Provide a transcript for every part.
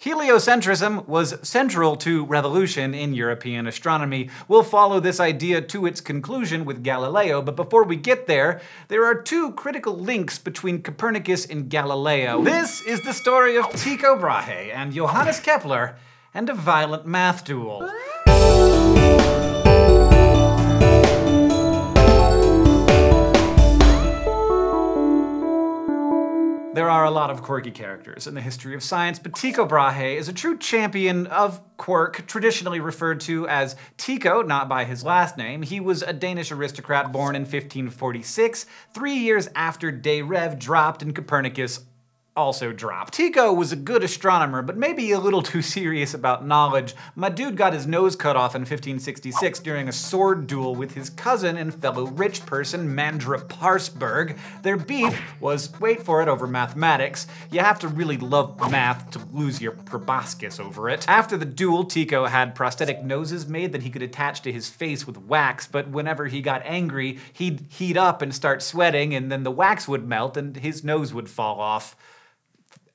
Heliocentrism was central to revolution in European astronomy. We'll follow this idea to its conclusion with Galileo, but before we get there, there are two critical links between Copernicus and Galileo. This is the story of Tycho Brahe and Johannes Kepler and a violent math duel. There are a lot of quirky characters in the history of science, but Tycho Brahe is a true champion of quirk, traditionally referred to as Tycho, not by his last name. He was a Danish aristocrat born in 1546, 3 years after De Rev dropped and Copernicus also dropped. Tycho was a good astronomer, but maybe a little too serious about knowledge. My dude got his nose cut off in 1566 during a sword duel with his cousin and fellow rich person, Mandra Parsberg. Their beef was, wait for it, over mathematics. You have to really love math to lose your proboscis over it. After the duel, Tycho had prosthetic noses made that he could attach to his face with wax, but whenever he got angry, he'd heat up and start sweating, and then the wax would melt and his nose would fall off.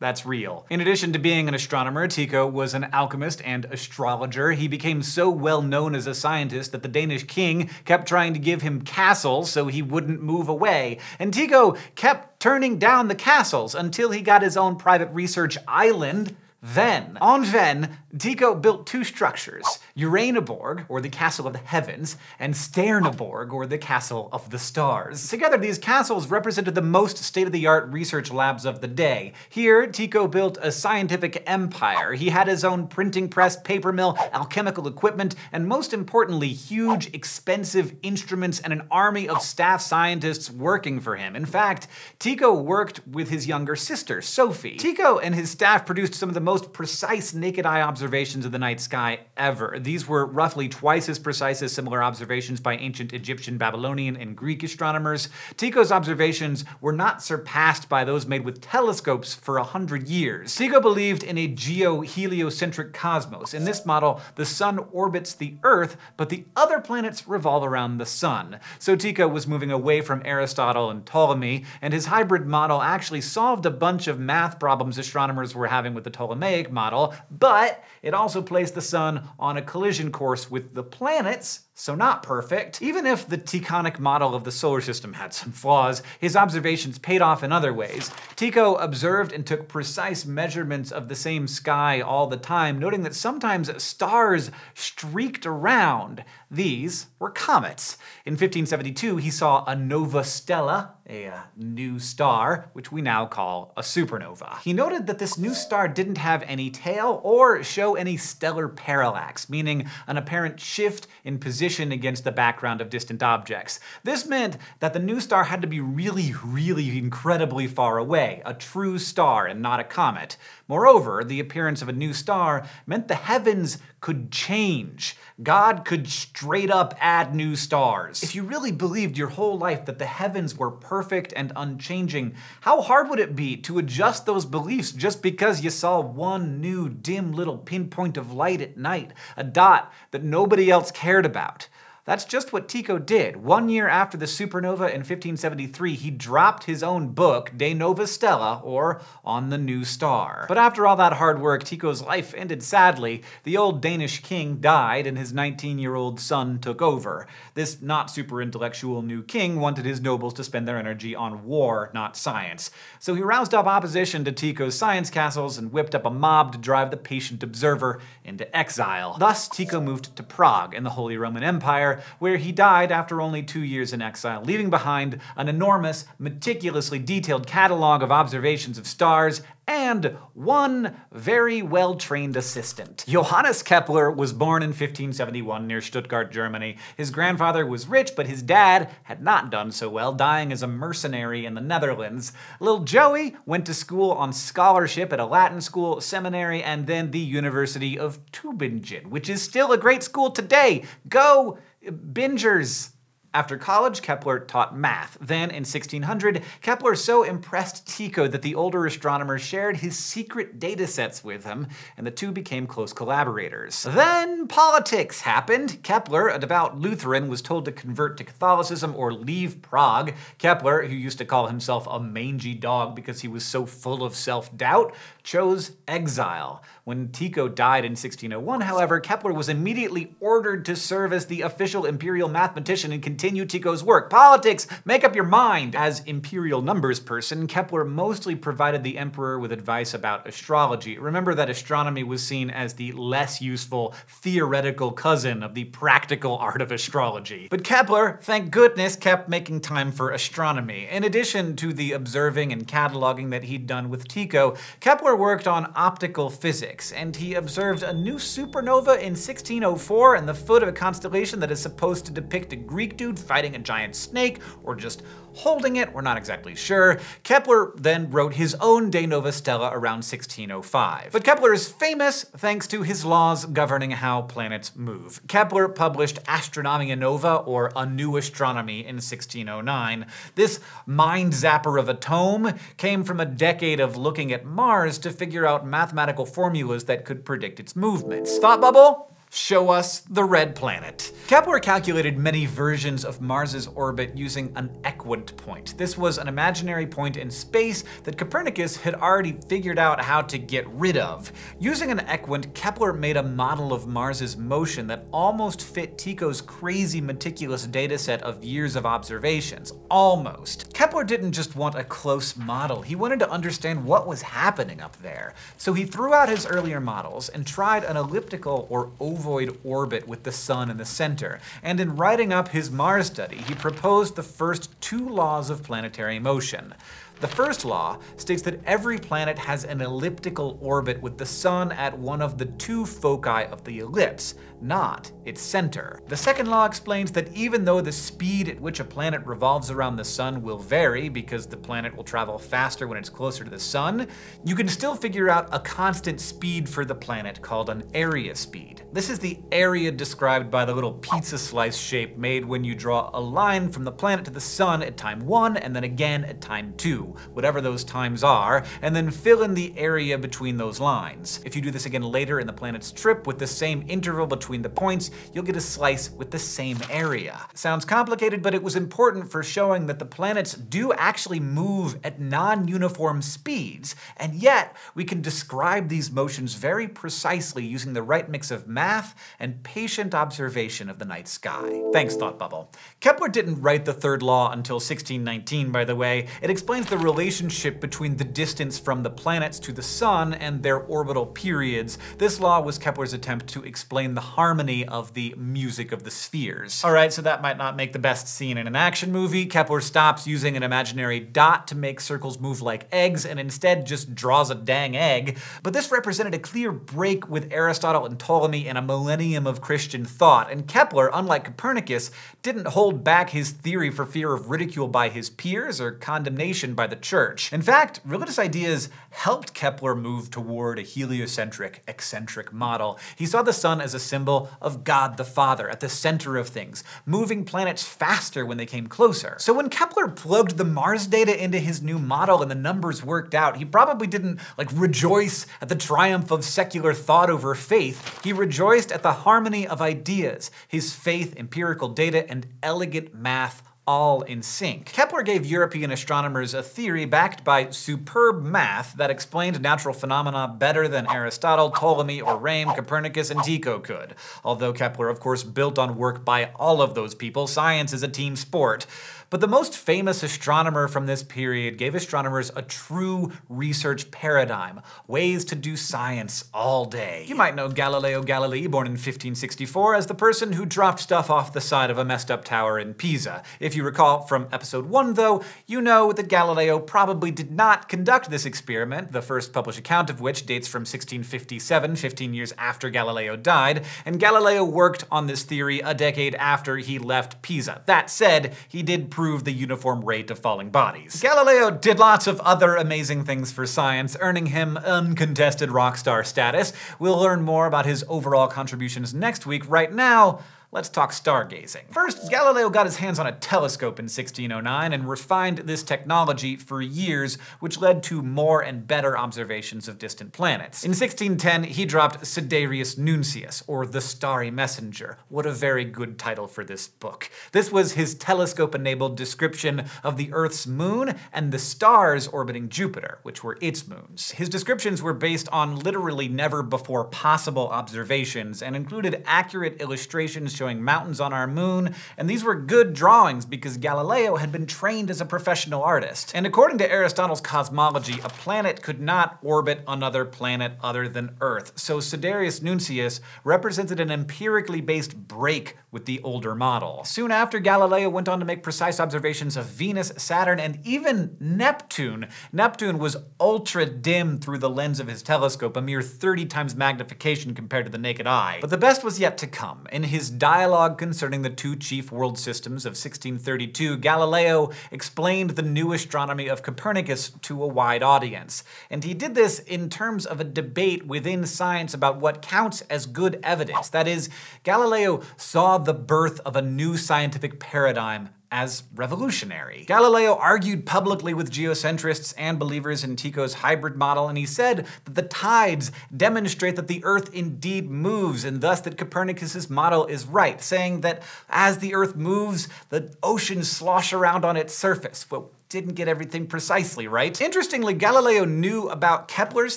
That's real. In addition to being an astronomer, Tycho was an alchemist and astrologer. He became so well known as a scientist that the Danish king kept trying to give him castles so he wouldn't move away. And Tycho kept turning down the castles until he got his own private research island. Then, on Hven, Tycho built two structures, Uraniborg, or the Castle of the Heavens, and Stjerneborg, or the Castle of the Stars. Together, these castles represented the most state-of-the-art research labs of the day. Here, Tycho built a scientific empire. He had his own printing press, paper mill, alchemical equipment, and most importantly, huge, expensive instruments and an army of staff scientists working for him. In fact, Tycho worked with his younger sister, Sophie. Tycho and his staff produced some of the most precise naked-eye observations of the night sky ever. These were roughly twice as precise as similar observations by ancient Egyptian, Babylonian, and Greek astronomers. Tycho's observations were not surpassed by those made with telescopes for 100 years. Tycho believed in a geo-heliocentric cosmos. In this model, the sun orbits the Earth, but the other planets revolve around the sun. So Tycho was moving away from Aristotle and Ptolemy, and his hybrid model actually solved a bunch of math problems astronomers were having with the Ptolemaic model, but it also placed the sun on a collision course with the planets, so not perfect. Even if the Tyconic model of the solar system had some flaws, his observations paid off in other ways. Tycho observed and took precise measurements of the same sky all the time, noting that sometimes stars streaked around. These were comets. In 1572, he saw a Nova Stella, a new star, which we now call a supernova. He noted that this new star didn't have any tail or show any stellar parallax, meaning an apparent shift in position against the background of distant objects. This meant that the new star had to be really, really incredibly far away, a true star and not a comet. Moreover, the appearance of a new star meant the heavens could change. God could straight up add new stars. If you really believed your whole life that the heavens were perfect and unchanging, how hard would it be to adjust those beliefs just because you saw one new dim little pinpoint of light at night, a dot that nobody else cared about? That's just what Tycho did. 1 year after the supernova in 1573, he dropped his own book, De Nova Stella, or On the New Star. But after all that hard work, Tycho's life ended sadly. The old Danish king died and his 19-year-old son took over. This not super intellectual new king wanted his nobles to spend their energy on war, not science. So he roused up opposition to Tycho's science castles and whipped up a mob to drive the patient observer into exile. Thus, Tycho moved to Prague in the Holy Roman Empire, where he died after only 2 years in exile, leaving behind an enormous, meticulously detailed catalog of observations of stars and one very well-trained assistant. Johannes Kepler was born in 1571 near Stuttgart, Germany. His grandfather was rich, but his dad had not done so well, dying as a mercenary in the Netherlands. Little Joey went to school on scholarship at a Latin school, seminary, and then the University of Tübingen, which is still a great school today. Go Bingers! After college, Kepler taught math. Then, in 1600, Kepler so impressed Tycho that the older astronomer shared his secret datasets with him, and the two became close collaborators. Then politics happened. Kepler, a devout Lutheran, was told to convert to Catholicism or leave Prague. Kepler, who used to call himself a mangy dog because he was so full of self-doubt, chose exile. When Tycho died in 1601, however, Kepler was immediately ordered to serve as the official imperial mathematician and continued Tycho's work. Politics, make up your mind! As imperial numbers person, Kepler mostly provided the emperor with advice about astrology. Remember that astronomy was seen as the less useful theoretical cousin of the practical art of astrology. But Kepler, thank goodness, kept making time for astronomy. In addition to the observing and cataloging that he'd done with Tycho, Kepler worked on optical physics, and he observed a new supernova in 1604 in the foot of a constellation that is supposed to depict a Greek dude fighting a giant snake, or just holding it, we're not exactly sure. Kepler then wrote his own De Nova Stella around 1605. But Kepler is famous thanks to his laws governing how planets move. Kepler published Astronomia Nova, or A New Astronomy, in 1609. This mind zapper of a tome came from a decade of looking at Mars to figure out mathematical formulas that could predict its movements. Thought bubble? Show us the red planet. Kepler calculated many versions of Mars's orbit using an equant point. This was an imaginary point in space that Copernicus had already figured out how to get rid of. Using an equant, Kepler made a model of Mars's motion that almost fit Tycho's crazy meticulous dataset of years of observations. Almost. Kepler didn't just want a close model, he wanted to understand what was happening up there. So he threw out his earlier models and tried an elliptical or ovoid orbit with the sun in the center. And in writing up his Mars study, he proposed the first two laws of planetary motion. The first law states that every planet has an elliptical orbit with the sun at one of the two foci of the ellipse, not its center. The second law explains that even though the speed at which a planet revolves around the sun will vary because the planet will travel faster when it's closer to the sun, you can still figure out a constant speed for the planet called an area speed. This is the area described by the little pizza slice shape made when you draw a line from the planet to the sun at time 1 and then again at time 2. Whatever those times are, and then fill in the area between those lines. If you do this again later in the planet's trip with the same interval between the points, you'll get a slice with the same area. Sounds complicated, but it was important for showing that the planets do actually move at non-uniform speeds, and yet we can describe these motions very precisely using the right mix of math and patient observation of the night sky. Thanks, Thought Bubble. Kepler didn't write the third law until 1619, by the way. It explains the relationship between the distance from the planets to the sun and their orbital periods. This law was Kepler's attempt to explain the harmony of the music of the spheres. Alright, so that might not make the best scene in an action movie. Kepler stops using an imaginary dot to make circles move like eggs and instead just draws a dang egg. But this represented a clear break with Aristotle and Ptolemy and a millennium of Christian thought, and Kepler, unlike Copernicus, didn't hold back his theory for fear of ridicule by his peers or condemnation by the church. In fact, religious ideas helped Kepler move toward a heliocentric, eccentric model. He saw the sun as a symbol of God the Father at the center of things, moving planets faster when they came closer. So when Kepler plugged the Mars data into his new model and the numbers worked out, he probably didn't rejoice at the triumph of secular thought over faith. He rejoiced at the harmony of ideas, his faith, empirical data, and elegant math all in sync. Kepler gave European astronomers a theory backed by superb math that explained natural phenomena better than Aristotle, Ptolemy, or Rame, Copernicus, and Tycho could. Although Kepler, of course, built on work by all of those people, science is a team sport. But the most famous astronomer from this period gave astronomers a true research paradigm, ways to do science all day. You might know Galileo Galilei, born in 1564, as the person who dropped stuff off the side of a messed up tower in Pisa. If you recall from episode 1, though, you know that Galileo probably did not conduct this experiment, the first published account of which dates from 1657, 15 years after Galileo died, and Galileo worked on this theory a decade after he left Pisa. That said, he did prove the uniform rate of falling bodies. Galileo did lots of other amazing things for science, earning him uncontested rock star status. We'll learn more about his overall contributions next week. Right now, let's talk stargazing. First, Galileo got his hands on a telescope in 1609 and refined this technology for years, which led to more and better observations of distant planets. In 1610, he dropped Sidereus Nuncius, or The Starry Messenger. What a very good title for this book. This was his telescope-enabled description of the Earth's moon and the stars orbiting Jupiter, which were its moons. His descriptions were based on literally never before possible observations and included accurate illustrations showing mountains on our moon, and these were good drawings because Galileo had been trained as a professional artist. And according to Aristotle's cosmology, a planet could not orbit another planet other than Earth, so Sidereus Nuncius represented an empirically based break with the older model. Soon after, Galileo went on to make precise observations of Venus, Saturn, and even Neptune. Neptune was ultra dim through the lens of his telescope, a mere 30 times magnification compared to the naked eye. But the best was yet to come. In his Dialogue Concerning the Two Chief World Systems of 1632, Galileo explained the new astronomy of Copernicus to a wide audience. And he did this in terms of a debate within science about what counts as good evidence. That is, Galileo saw the birth of a new scientific paradigm as revolutionary. Galileo argued publicly with geocentrists and believers in Tycho's hybrid model, and he said that the tides demonstrate that the Earth indeed moves, and thus that Copernicus's model is right, saying that as the Earth moves, the oceans slosh around on its surface. Well, didn't get everything precisely right. Interestingly, Galileo knew about Kepler's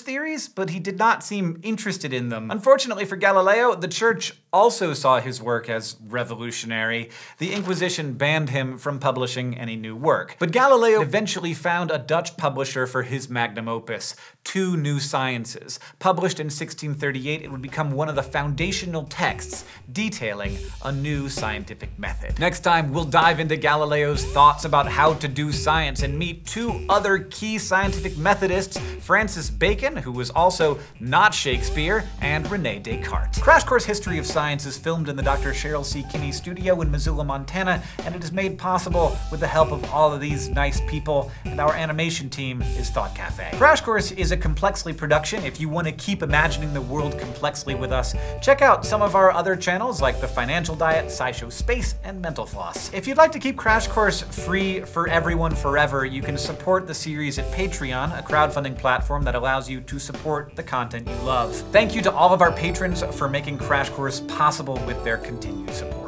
theories, but he did not seem interested in them. Unfortunately for Galileo, the Church also saw his work as revolutionary. The Inquisition banned him from publishing any new work. But Galileo eventually found a Dutch publisher for his magnum opus, Two New Sciences. Published in 1638, it would become one of the foundational texts detailing a new scientific method. Next time, we'll dive into Galileo's thoughts about how to do science and meet two other key scientific methodists, Francis Bacon, who was also not Shakespeare, and René Descartes. Crash Course History of Science is filmed in the Dr. Cheryl C. Kinney studio in Missoula, Montana, and it is made possible with the help of all of these nice people, and our animation team is Thought Cafe. Crash Course is a Complexly production. If you want to keep imagining the world complexly with us, check out some of our other channels like The Financial Diet, SciShow Space, and Mental Floss. If you'd like to keep Crash Course free for everyone forever, you can support the series at Patreon, a crowdfunding platform that allows you to support the content you love. Thank you to all of our patrons for making Crash Course possible with their continued support.